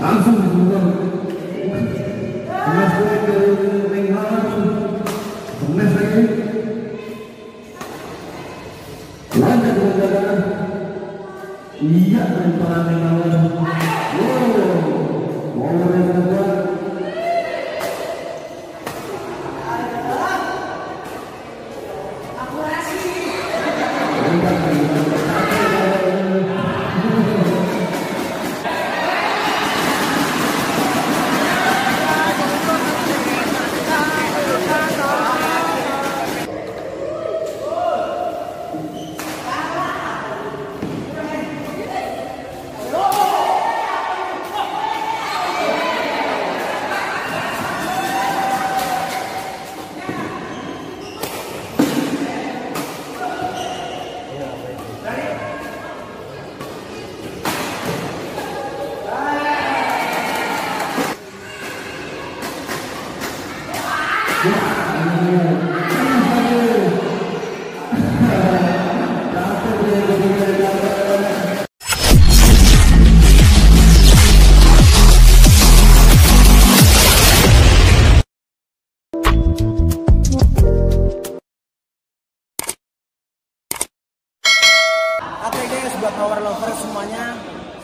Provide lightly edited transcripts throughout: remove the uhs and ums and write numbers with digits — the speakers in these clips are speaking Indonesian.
langsung dibuang. Kemas lagi ke ringan, kemas lagi. Lanjut dengan iya lemparan ringan. Wow, mau ringan.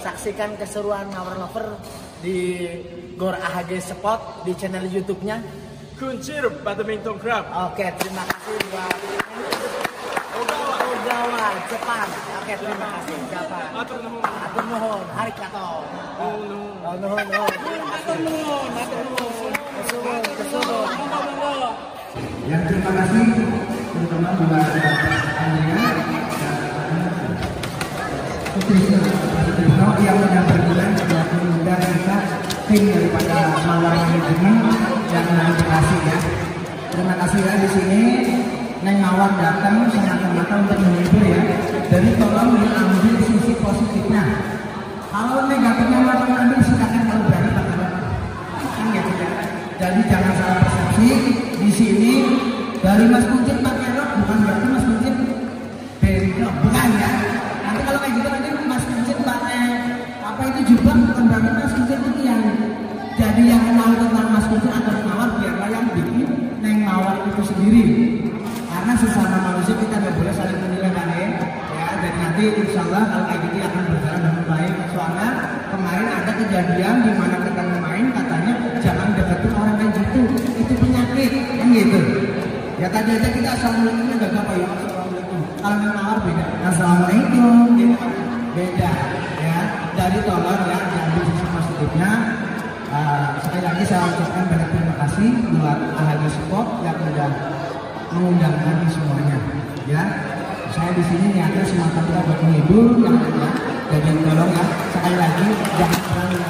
Saksikan keseruan Ngawar Lover di Gor AHG Sport di channel YouTube-nya Kuncir Badminton Club. Oke, terima kasih buat Ogawa Jepang. Oke, terima kasih Jepang. Atur nuhun, harikato. Yang terima kasih terutama buat Anda yang sudah berbulan sudah mengundang kita tim daripada Malang ini dan terima kasih ya. Terima kasih ya di sini Neng Mawar datang semata-mata untuk menghibur ya. Jadi tolong diambil sisi positifnya. Kalau negatifnya mau ambil silakan kalau berani teman-teman. Kan gitu ya. Jadi jangan salah persepsi di sini dari Mas Kuncir pakai rok bukan berarti Mas Kuncir berok bukan ya. Nanti kalau kayak gitu nanti Mas Kuncir pakai apa itu juga bukan berarti Mas Kuncir itu yang jadi yang kenal tentang Mas Kuncir atau Mawar biarlah yang bikin Neng Mawar itu sendiri karena sesama manusia kita nggak boleh saling menilai kan ya. Dan nanti insya Allah kalau kayak gini akan berjalan dengan baik soalnya kemarin ada kejadian di mana kita main katanya jangan deketin orang kayak gitu itu penyakit kan gitu ya. Tadi aja kita assalamualaikum nggak apa ya assalamualaikum kalau Neng Mawar beda assalamualaikum gitu beda ya. Jadi tolong ya diambil sisi positifnya. Sekali lagi saya ucapkan banyak terima kasih buat AHG Sport yang sudah mengundang kami semuanya ya. Saya di sini niatnya semata-mata buat menghibur yang ada. Jadi tolong ya sekali lagi jangan terlalu wow,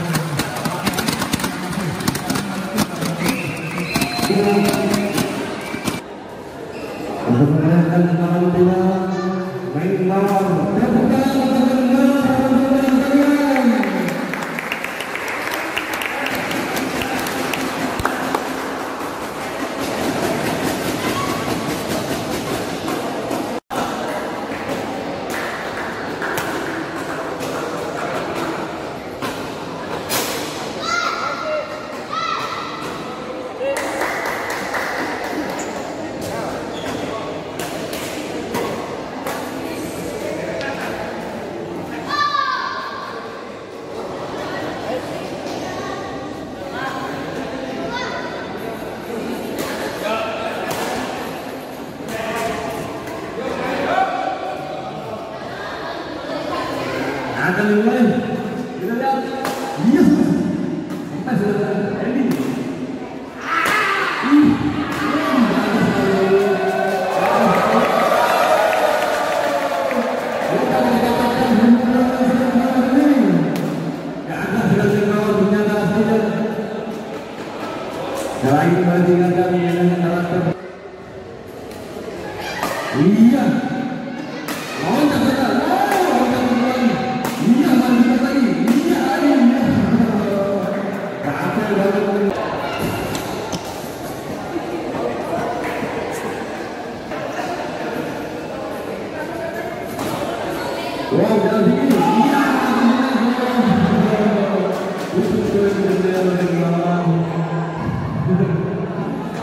udah begini. Iya,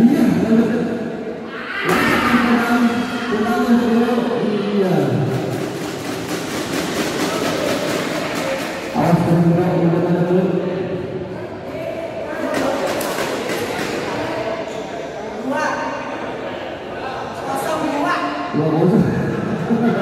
iya Terima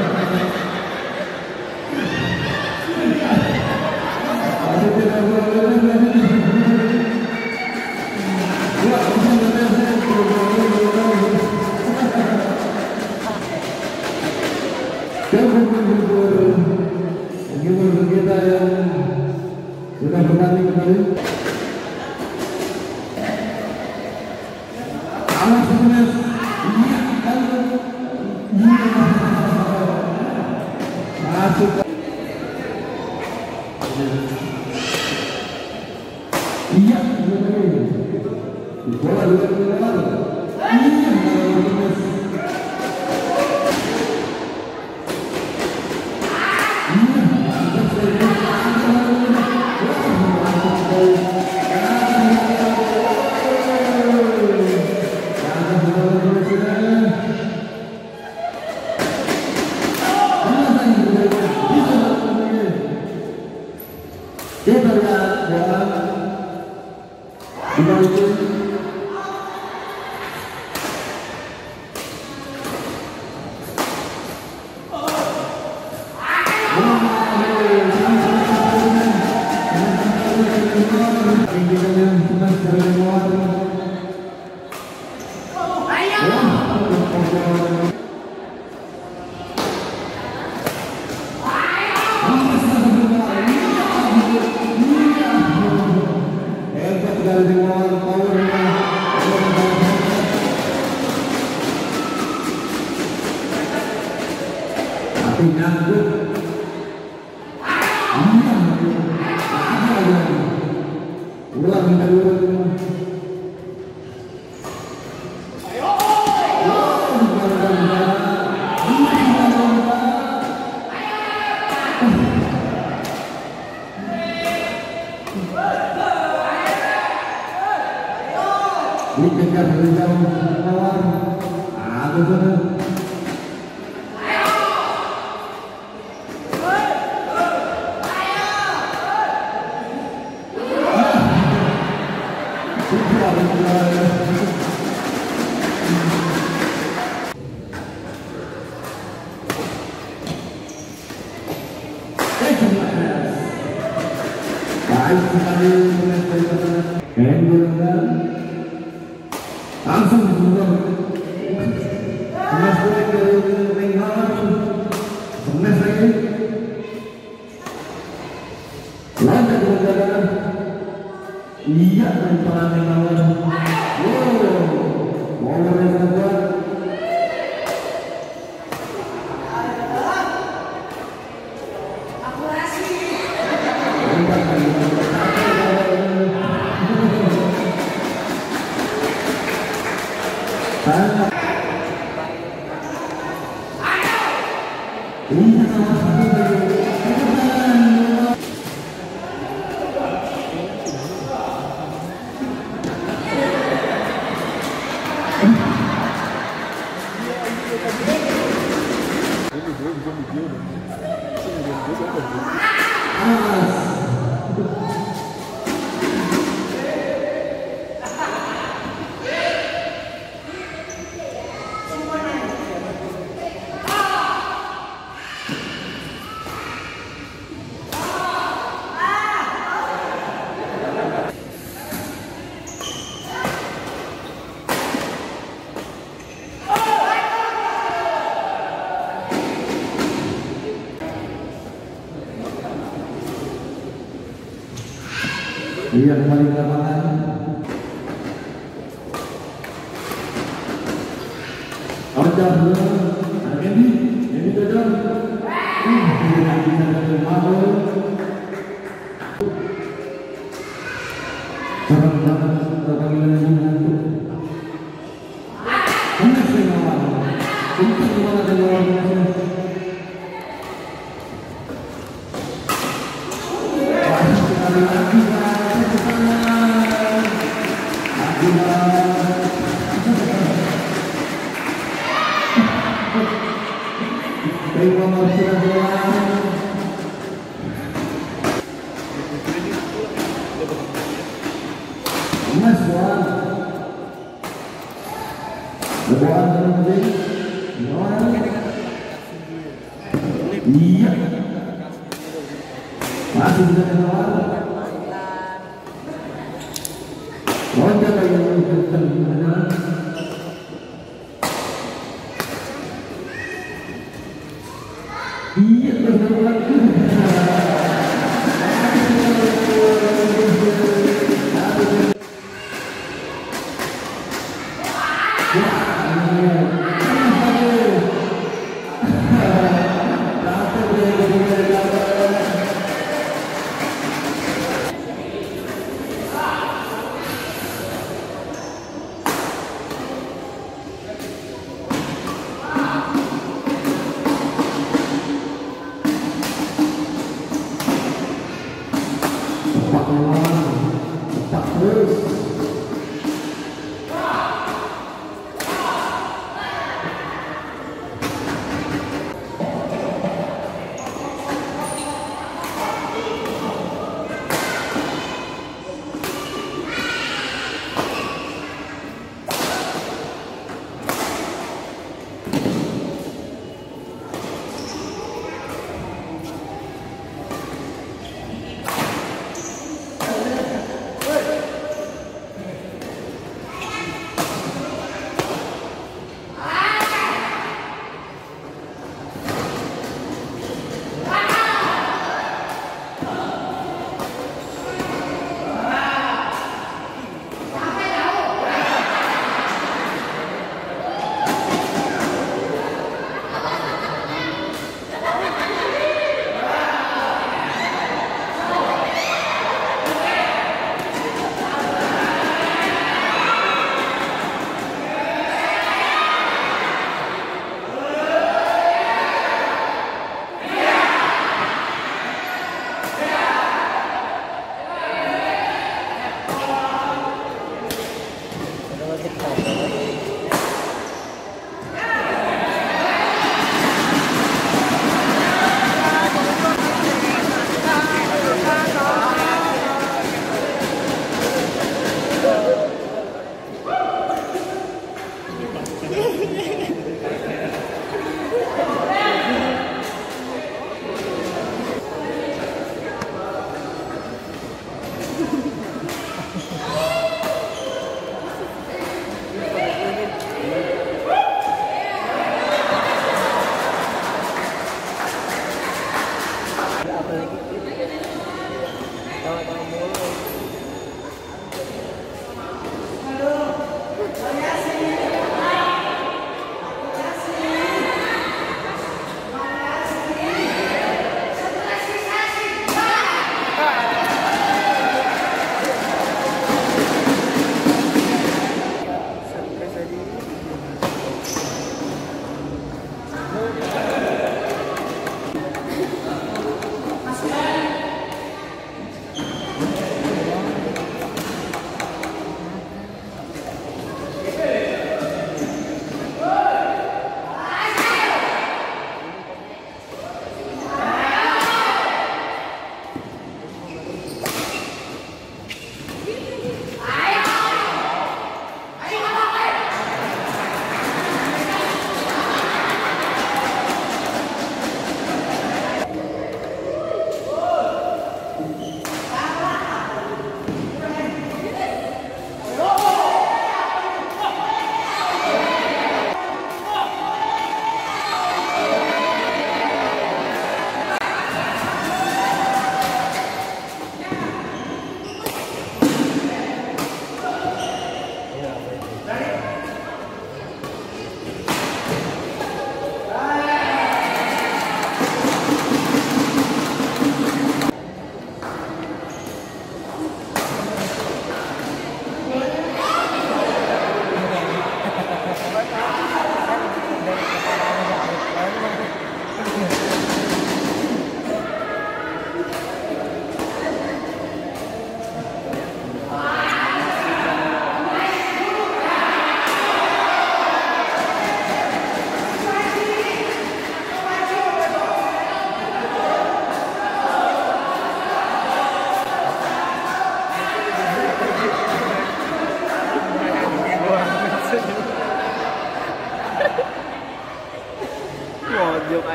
kasih.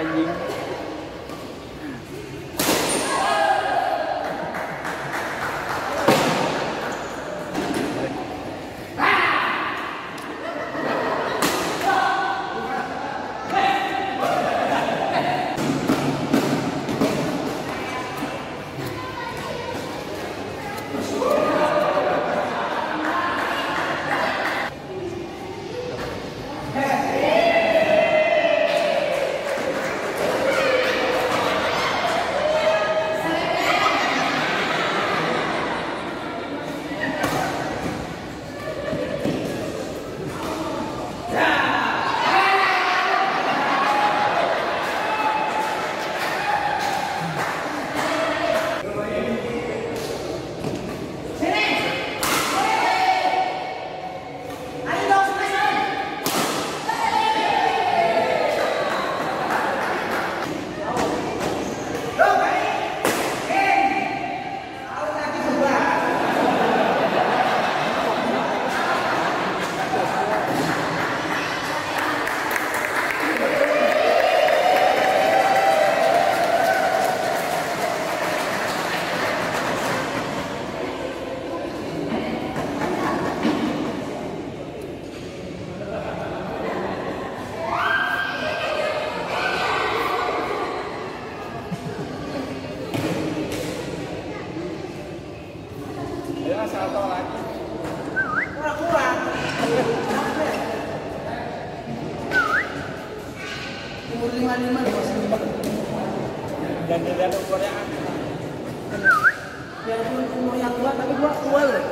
anjing. Dan umurnya biarpun umurnya tua tapi gua tua loh.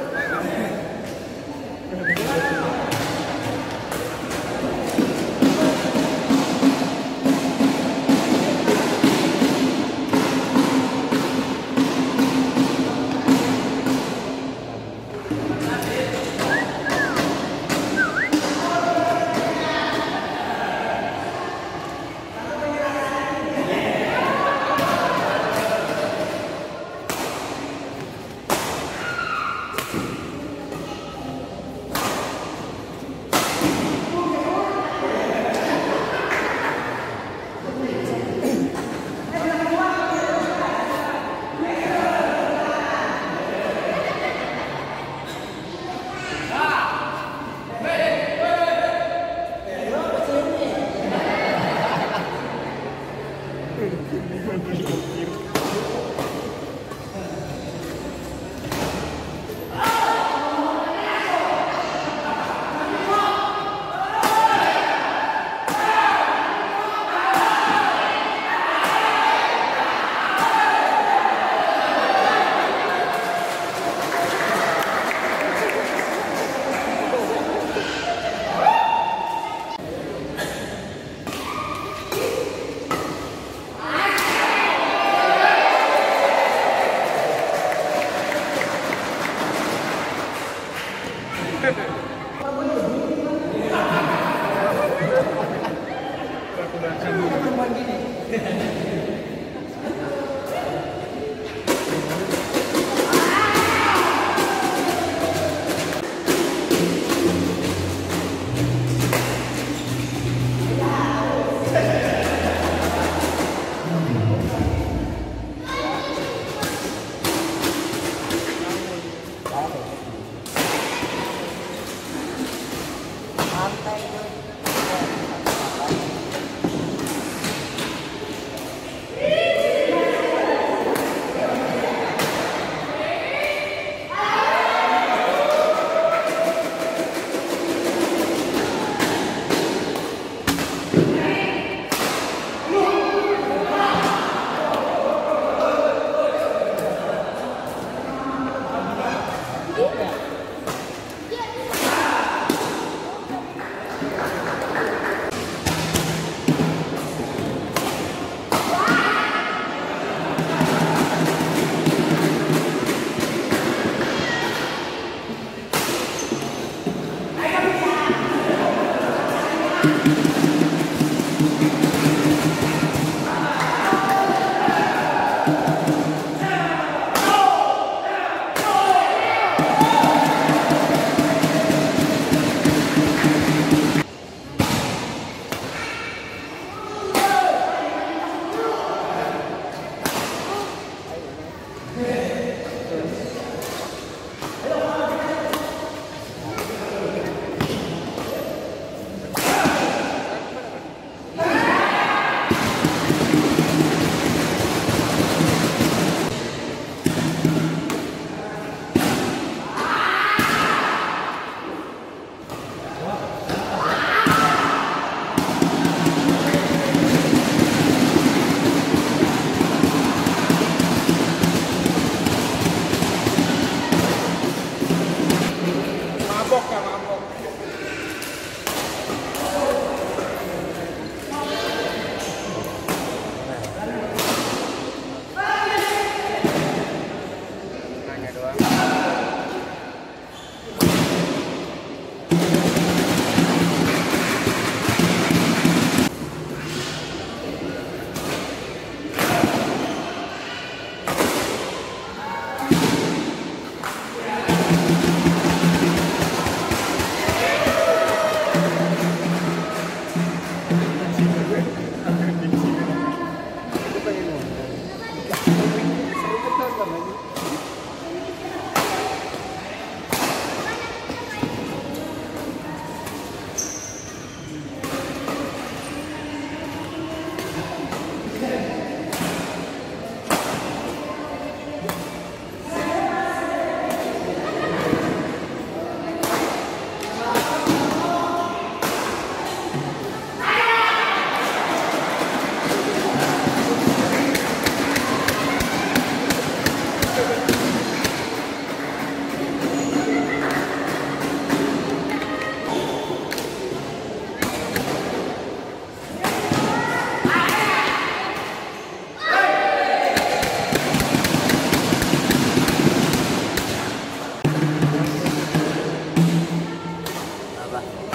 lah.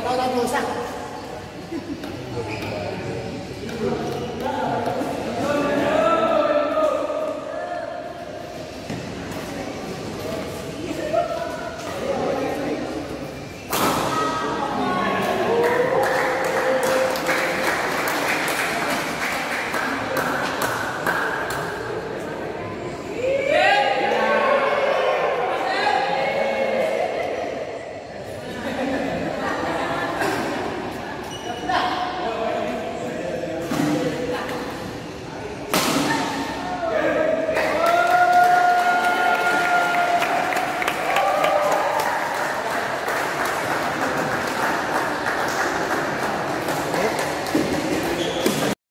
Tolong dosa.